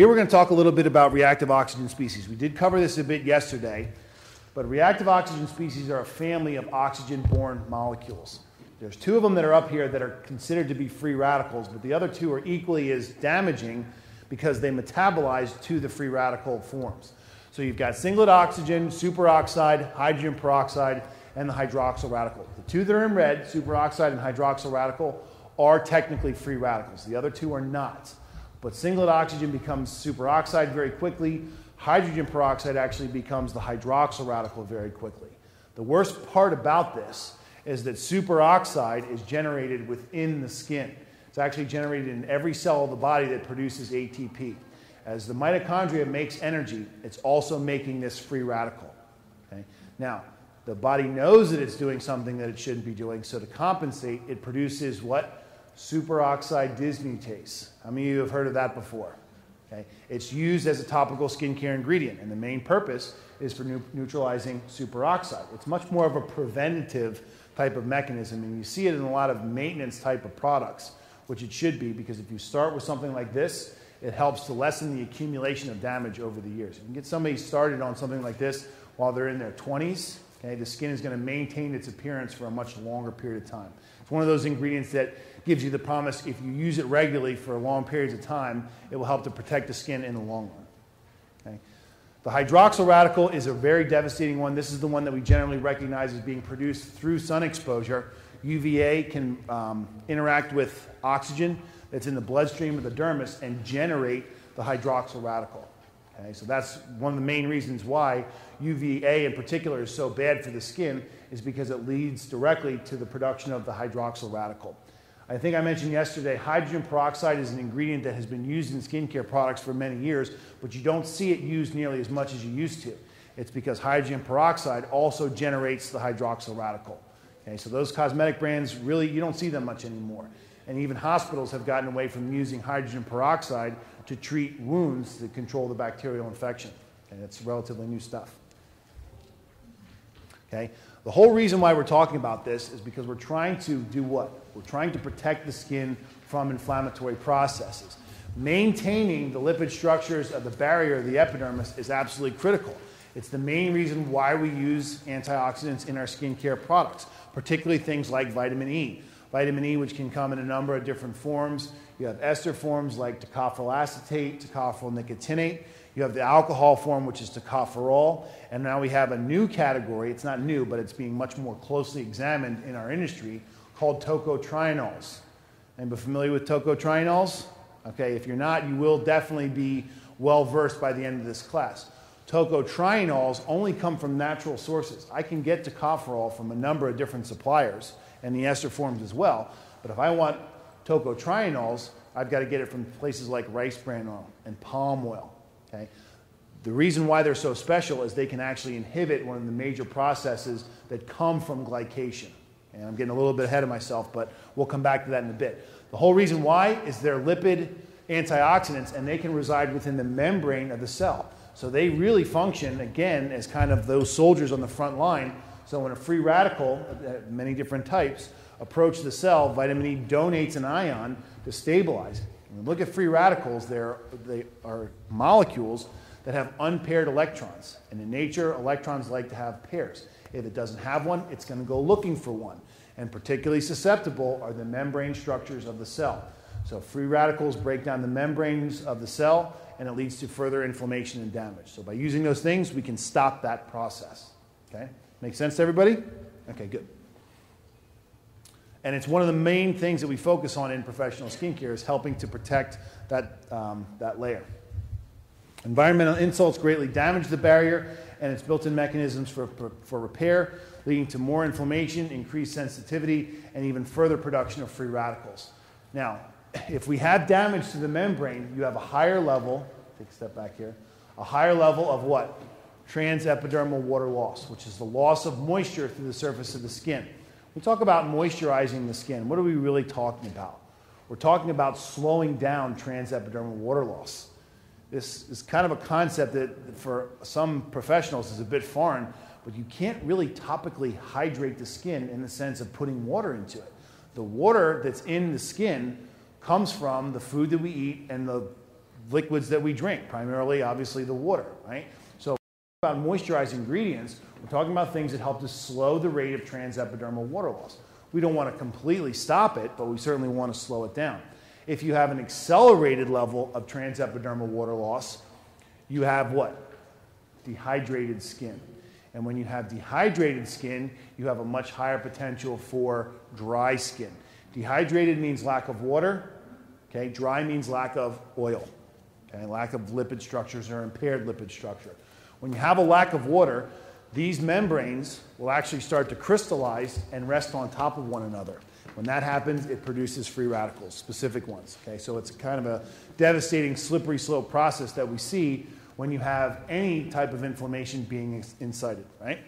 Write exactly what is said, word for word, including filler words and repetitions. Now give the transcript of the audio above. Here we're going to talk a little bit about reactive oxygen species. We did cover this a bit yesterday, but reactive oxygen species are a family of oxygen-borne molecules. There's two of them that are up here that are considered to be free radicals, but the other two are equally as damaging because they metabolize to the free radical forms. So you've got singlet oxygen, superoxide, hydrogen peroxide, and the hydroxyl radical. The two that are in red, superoxide and hydroxyl radical, are technically free radicals. The other two are not. But singlet oxygen becomes superoxide very quickly. Hydrogen peroxide actually becomes the hydroxyl radical very quickly. The worst part about this is that superoxide is generated within the skin. It's actually generated in every cell of the body that produces A T P. As the mitochondria makes energy, it's also making this free radical. Okay? Now, the body knows that it's doing something that it shouldn't be doing, so to compensate, it produces what? Superoxide dismutase. How many of you have heard of that before? Okay? It's used as a topical skincare ingredient, and the main purpose is for nu neutralizing superoxide. It's much more of a preventative type of mechanism, and you see it in a lot of maintenance type of products, which it should be, because if you start with something like this, it helps to lessen the accumulation of damage over the years. If you can get somebody started on something like this while they're in their twenties, okay, the skin is going to maintain its appearance for a much longer period of time. It's one of those ingredients that gives you the promise if you use it regularly for long periods of time, it will help to protect the skin in the long run. Okay? The hydroxyl radical is a very devastating one. This is the one that we generally recognize as being produced through sun exposure. U V A can um, interact with oxygen that's in the bloodstream of the dermis and generate the hydroxyl radical. Okay, so that's one of the main reasons why U V A in particular is so bad for the skin, is because it leads directly to the production of the hydroxyl radical. I think I mentioned yesterday, hydrogen peroxide is an ingredient that has been used in skincare products for many years, but you don't see it used nearly as much as you used to. It's because hydrogen peroxide also generates the hydroxyl radical. Okay, so those cosmetic brands, really, you don't see them much anymore. And even hospitals have gotten away from using hydrogen peroxide to treat wounds that control the bacterial infection. And it's relatively new stuff. Okay? The whole reason why we're talking about this is because we're trying to do what? We're trying to protect the skin from inflammatory processes. Maintaining the lipid structures of the barrier of the epidermis is absolutely critical. It's the main reason why we use antioxidants in our skincare products, particularly things like vitamin E. Vitamin E, which can come in a number of different forms. You have ester forms like tocopherol acetate, tocopherol nicotinate. You have the alcohol form, which is tocopherol. And now we have a new category. It's not new, but it's being much more closely examined in our industry, called tocotrienols. Anybody familiar with tocotrienols? Okay, if you're not, you will definitely be well-versed by the end of this class. Tocotrienols only come from natural sources. I can get tocopherol from a number of different suppliers, and the ester forms as well. But if I want tocotrienols, I've got to get it from places like rice bran oil and palm oil. Okay? The reason why they're so special is they can actually inhibit one of the major processes that come from glycation. And I'm getting a little bit ahead of myself, but we'll come back to that in a bit. The whole reason why is they're lipid antioxidants, and they can reside within the membrane of the cell. So they really function, again, as kind of those soldiers on the front line. So when a free radical, many different types, approach the cell, vitamin E donates an ion to stabilize it. When we look at free radicals, they are molecules that have unpaired electrons. And in nature, electrons like to have pairs. If it doesn't have one, it's going to go looking for one. And particularly susceptible are the membrane structures of the cell. So free radicals break down the membranes of the cell, and it leads to further inflammation and damage. So by using those things, we can stop that process. Okay? Make sense to everybody? Okay, good. And it's one of the main things that we focus on in professional skincare, is helping to protect that, um, that layer. Environmental insults greatly damage the barrier and its built-in mechanisms for, for, for repair, leading to more inflammation, increased sensitivity, and even further production of free radicals. Now, if we have damage to the membrane, you have a higher level, take a step back here, a higher level of what? Transepidermal water loss, which is the loss of moisture through the surface of the skin. We talk about moisturizing the skin. What are we really talking about? We're talking about slowing down transepidermal water loss. This is kind of a concept that for some professionals is a bit foreign, but you can't really topically hydrate the skin in the sense of putting water into it. The water that's in the skin comes from the food that we eat and the liquids that we drink, primarily, obviously, the water, right? So about moisturized ingredients, we're talking about things that help to slow the rate of transepidermal water loss. We don't want to completely stop it, but we certainly want to slow it down. If you have an accelerated level of transepidermal water loss, you have what? Dehydrated skin. And when you have dehydrated skin, you have a much higher potential for dry skin. Dehydrated means lack of water. Okay? Dry means lack of oil. Okay? Lack of lipid structures or impaired lipid structure. When you have a lack of water, these membranes will actually start to crystallize and rest on top of one another. When that happens, it produces free radicals, specific ones. Okay? So it's a kind of a devastating slippery slope process that we see when you have any type of inflammation being incited, right?